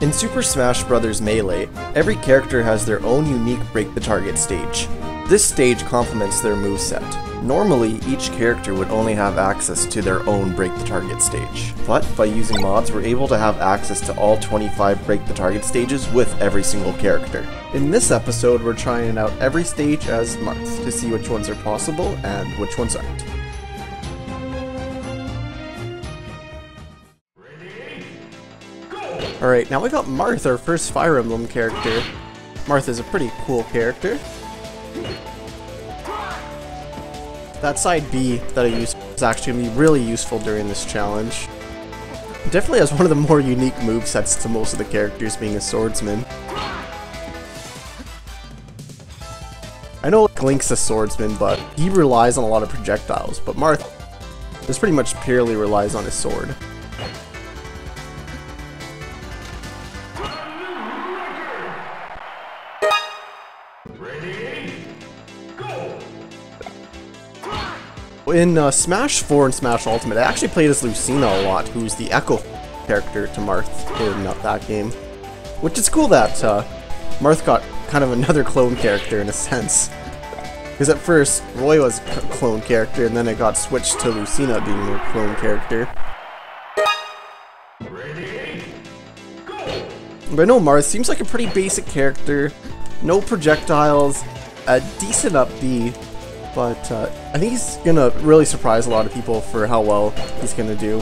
In Super Smash Bros. Melee, every character has their own unique Break the Target stage. This stage complements their moveset. Normally, each character would only have access to their own Break the Target stage, but by using mods, we're able to have access to all 25 Break the Target stages with every single character. In this episode, we're trying out every stage as Marth to see which ones are possible and which ones aren't. Alright, now we got Marth, our first Fire Emblem character. Marth is a pretty cool character. That side B that I used is actually going to be really useful during this challenge. It definitely has one of the more unique movesets to most of the characters, being a swordsman. I know Link's a swordsman, but he relies on a lot of projectiles, but Marth is pretty much purely relies on his sword. In Smash 4 and Smash Ultimate, I actually played as Lucina a lot, who's the Echo character to Marth in that game. Which is cool that Marth got kind of another clone character in a sense. Because at first, Roy was a clone character, and then it got switched to Lucina being a clone character. But I know Marth seems like a pretty basic character. No projectiles, a decent up B. But I think he's going to really surprise a lot of people for how well he's going to do.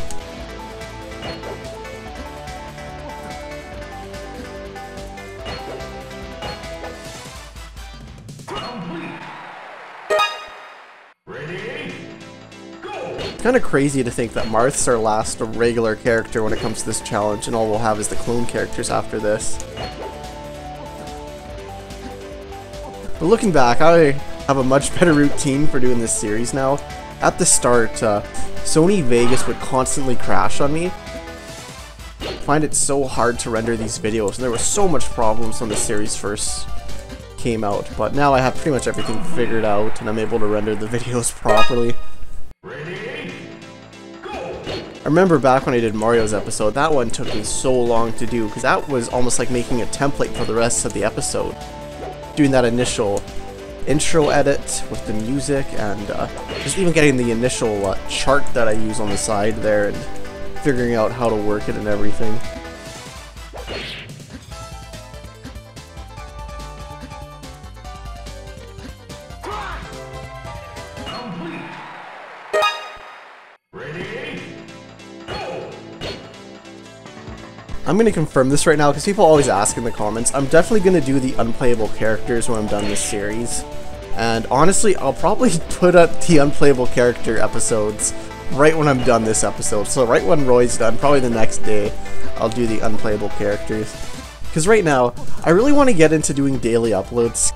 It's kind of crazy to think that Marth's our last regular character when it comes to this challenge, and all we'll have is the clone characters after this. But looking back, I have a much better routine for doing this series now. At the start, Sony Vegas would constantly crash on me. I find it so hard to render these videos, and there was so much problems when the series first came out, but now I have pretty much everything figured out and I'm able to render the videos properly. I remember back when I did Mario's episode, that one took me so long to do, because that was almost like making a template for the rest of the episode. Doing that initial intro edit with the music and just even getting the initial chart that I use on the side there and figuring out how to work it and everything. I'm going to confirm this right now because people always ask in the comments. I'm definitely going to do the unplayable characters when I'm done this series. And honestly, I'll probably put up the unplayable character episodes right when I'm done this episode. So right when Roy's done, probably the next day, I'll do the unplayable characters. Because right now, I really want to get into doing daily uploads.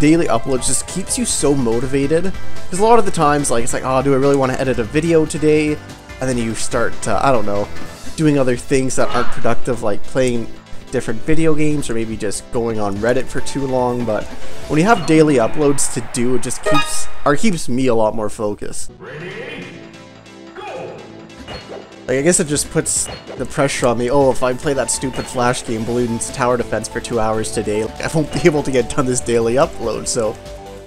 Daily uploads just keeps you so motivated. Because a lot of the times, like, it's like, oh, do I really want to edit a video today? And then you start, I don't know, doing other things that aren't productive, like playing different video games or maybe just going on Reddit for too long. But when you have daily uploads to do, it just keeps me a lot more focused. Like, I guess it just puts the pressure on me. Oh, if I play that stupid Flash game, Balloon's Tower Defense, for 2 hours today, I won't be able to get done this daily upload. So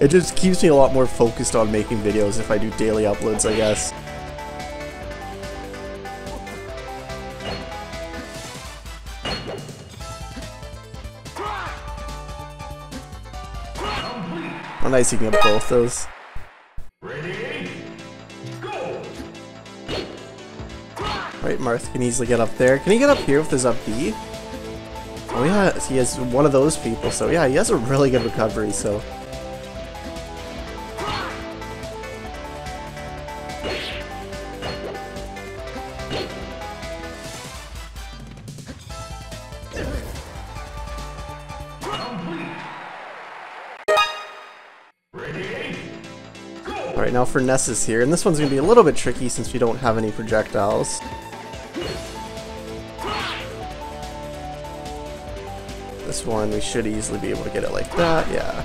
it just keeps me a lot more focused on making videos if I do daily uploads, I guess. Oh, nice, you can get both those. Ready, go. Right, Marth can easily get up there. Can he get up here with his up B? Oh yeah, he is one of those people, so yeah, he has a really good recovery, so. Alright, now for Ness's here, and this one's going to be a little bit tricky since we don't have any projectiles. This one, we should easily be able to get it like that, yeah.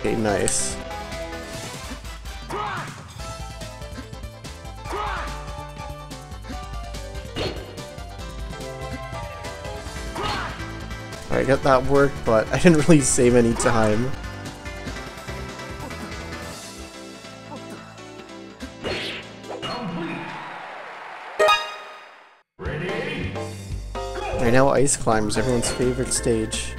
Okay, nice. I got that worked, but I didn't really save any time. Right now, Ice Climbers, everyone's favorite stage.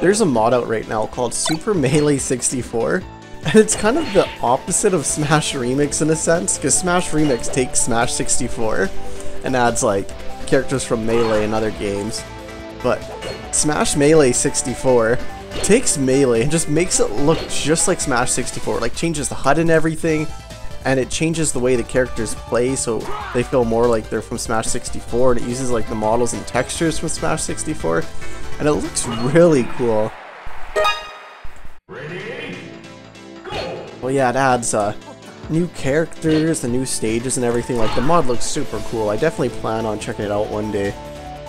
There's a mod out right now called Super Melee 64, and it's kind of the opposite of Smash Remix in a sense, because Smash Remix takes Smash 64 and adds like characters from Melee and other games, but Smash Melee 64 takes Melee and just makes it look just like Smash 64, like changes the HUD and everything, and it changes the way the characters play so they feel more like they're from Smash 64, and it uses like the models and textures from Smash 64. And it looks really cool. Ready, go. Well, yeah, it adds new characters and new stages and everything. Like, the mod looks super cool. I definitely plan on checking it out one day.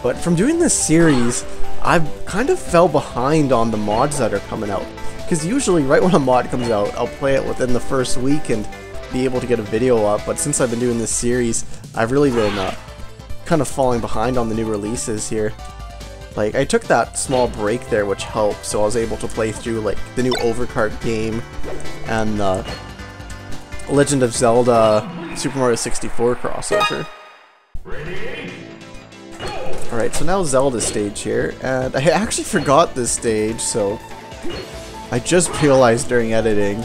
But from doing this series, I've kind of fell behind on the mods that are coming out. Because usually, right when a mod comes out, I'll play it within the first week and be able to get a video up. But since I've been doing this series, I've really been kind of falling behind on the new releases here. Like, I took that small break there, which helped, so I was able to play through, like, the new Overcart game and the Legend of Zelda Super Mario 64 crossover. Alright, so now Zelda stage here, and I actually forgot this stage, so I just realized during editing,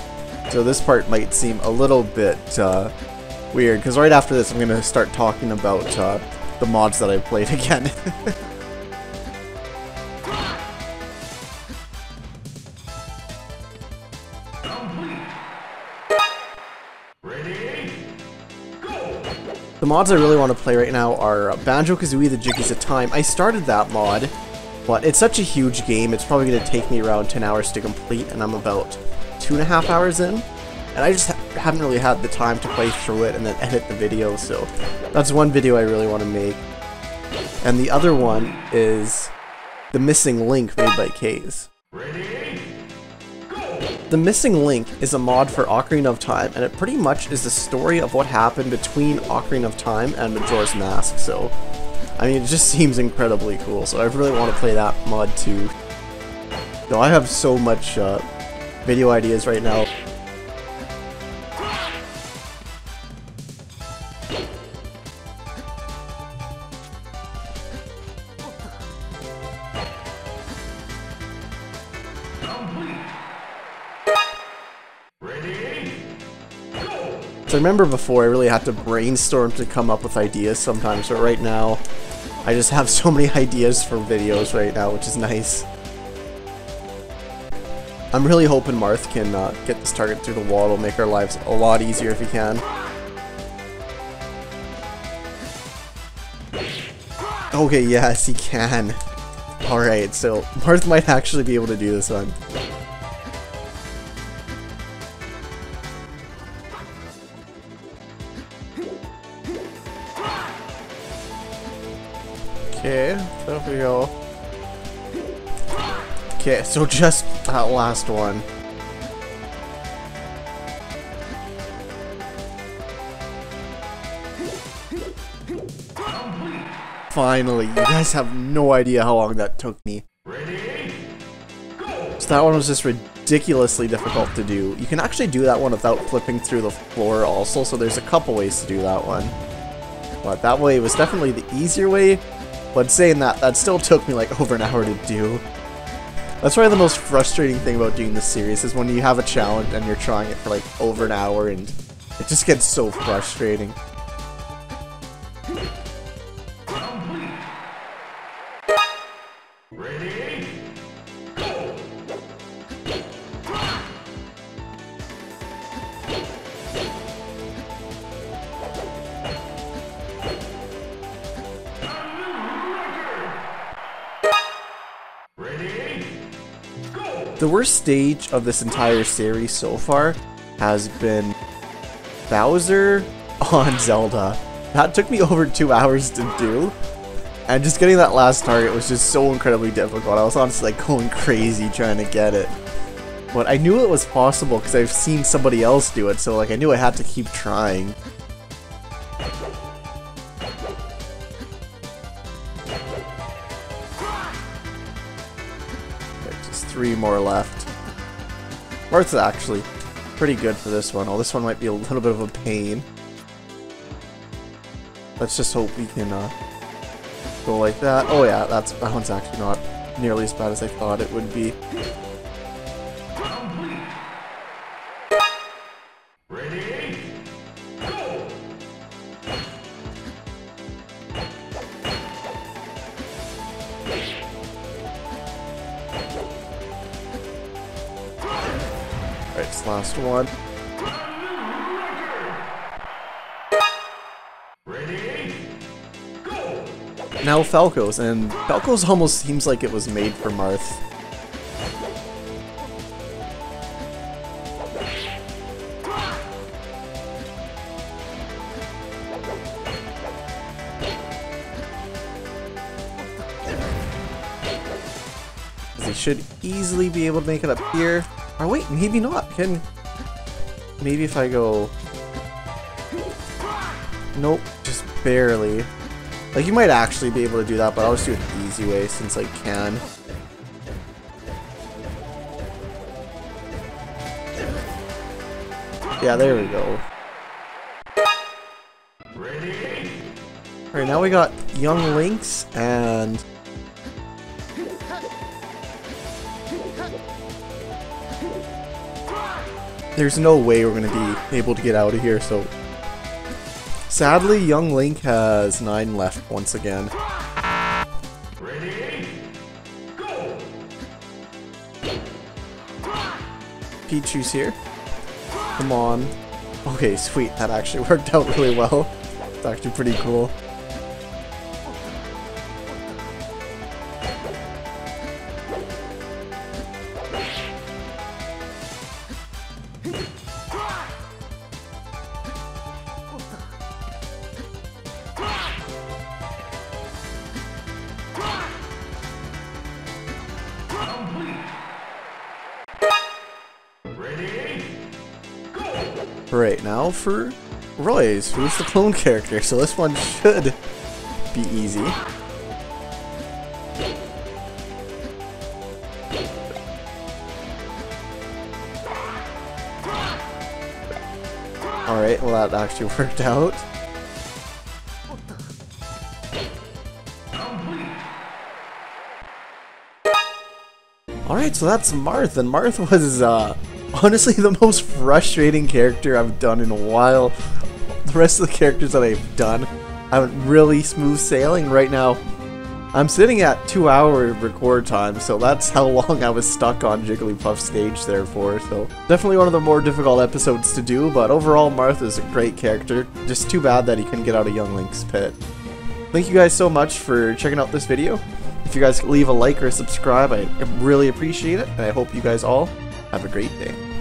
so this part might seem a little bit weird, because right after this I'm going to start talking about the mods that I played again. The mods I really want to play right now are Banjo Kazooie, the Jiggies of Time. I started that mod, but it's such a huge game, it's probably going to take me around 10 hours to complete, and I'm about 2.5 hours in. And I just haven't really had the time to play through it and then edit the video, so that's one video I really want to make. And the other one is The Missing Link, made by Kaze. The Missing Link is a mod for Ocarina of Time, and it pretty much is the story of what happened between Ocarina of Time and Majora's Mask, so I mean, it just seems incredibly cool, so I really want to play that mod too. Though I have so much video ideas right now. I remember before I really had to brainstorm to come up with ideas sometimes, but right now I just have so many ideas for videos right now, which is nice. I'm really hoping Marth can get this target through the wall. It'll make our lives a lot easier if he can. Okay, yes, he can. Alright, so Marth might actually be able to do this one. Okay, there we go. Okay, so just that last one. Finally, you guys have no idea how long that took me. Ready, go. So that one was just ridiculously difficult to do. You can actually do that one without flipping through the floor also, so there's a couple ways to do that one. But that way was definitely the easier way. But saying that, that still took me like over an hour to do. That's probably the most frustrating thing about doing this series, is when you have a challenge and you're trying it for like over an hour and it just gets so frustrating. Ready? Go. The worst stage of this entire series so far has been Bowser on Zelda. That took me over 2 hours to do, and just getting that last target was just so incredibly difficult. I was honestly like going crazy trying to get it. But I knew it was possible because I've seen somebody else do it, so like I knew I had to keep trying. Okay, just 3 more left. Marth's actually pretty good for this one. Oh, this one might be a little bit of a pain. Let's just hope we can go like that. Oh yeah, that one's actually not nearly as bad as I thought it would be. Last one. Ready, go. Now Falco's, and Falco's almost seems like it was made for Marth. They should easily be able to make it up here. Oh wait, maybe not. Maybe if I go... Nope, just barely. Like, you might actually be able to do that, but I'll just do it the easy way since I can. Yeah, there we go. Alright, now we got Young Links and... There's no way we're going to be able to get out of here, so... Sadly, Young Link has 9 left once again. Ready, go. Pichu's here. Come on. Okay, sweet. That actually worked out really well. It's actually pretty cool. Right now for Roy's, who's the clone character, so this one should be easy. Alright, well that actually worked out. Alright, so that's Marth, and Marth was honestly the most frustrating character I've done in a while. The rest of the characters that I've done, I went really smooth sailing. Right now, I'm sitting at 2 hour record time, so that's how long I was stuck on Jigglypuff stage there for. So definitely one of the more difficult episodes to do, but overall Marth is a great character. Just too bad that he couldn't get out of Young Link's pit. Thank you guys so much for checking out this video. If you guys leave a like or subscribe, I really appreciate it, and I hope you guys all have a great day.